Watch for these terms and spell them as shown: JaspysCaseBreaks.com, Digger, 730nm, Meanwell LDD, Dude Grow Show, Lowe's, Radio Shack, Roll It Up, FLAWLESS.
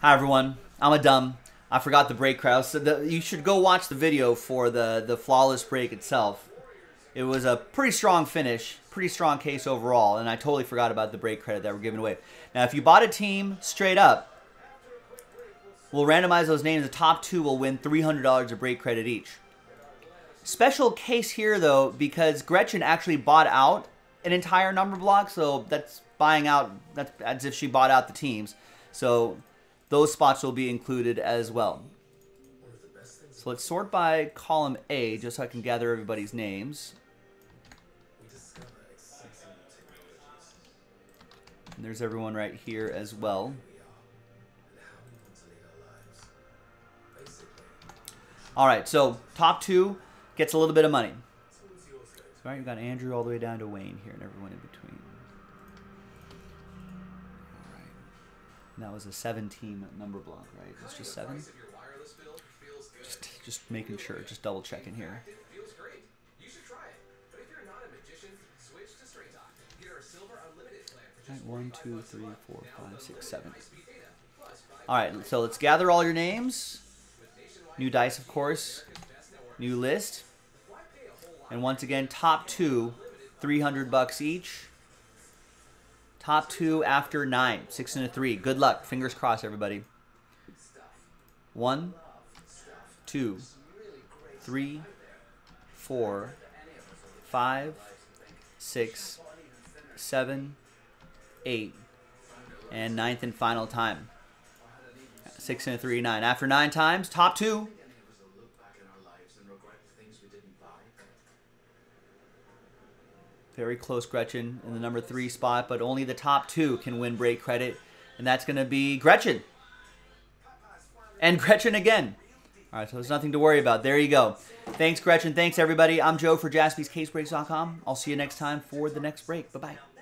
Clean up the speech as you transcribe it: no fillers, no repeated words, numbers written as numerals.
Hi everyone, I'm a dumb. I forgot the break crowd. So you should go watch the video for the flawless break itself. It was a pretty strong finish, pretty strong case overall, and I totally forgot about the break credit that we're giving away. Now, if you bought a team straight up, we'll randomize those names. The top two will win $300 of break credit each. Special case here, though, because Gretchen actually bought out an entire number block, so that's buying out, that's as if she bought out the teams. So those spots will be included as well. So let's sort by column A just so I can gather everybody's names. And there's everyone right here as well. All right, so top two gets a little bit of money. All right, we've got Andrew all the way down to Wayne here and everyone in between. All right. And that was a 7-team number block, right? It's just 7. Just making sure, just double checking here. All right, 1, 2, 3, 4, 5, 6, 7. All right, so let's gather all your names. New dice, of course. New list. And once again, top two, $300 each. Top two after 9, 6 and a 3. Good luck. Fingers crossed, everybody. 1, 2, 3, 4, 5, 6, 7, 8, and 9th and final time. 6 and a 3, 9. After 9 times, top 2. Very close, Gretchen, in the number 3 spot, but only the top 2 can win break credit, and that's going to be Gretchen. And Gretchen again. All right, so there's nothing to worry about. There you go. Thanks, Gretchen. Thanks, everybody. I'm Joe for JaspysCaseBreaks.com. I'll see you next time for the next break. Bye-bye.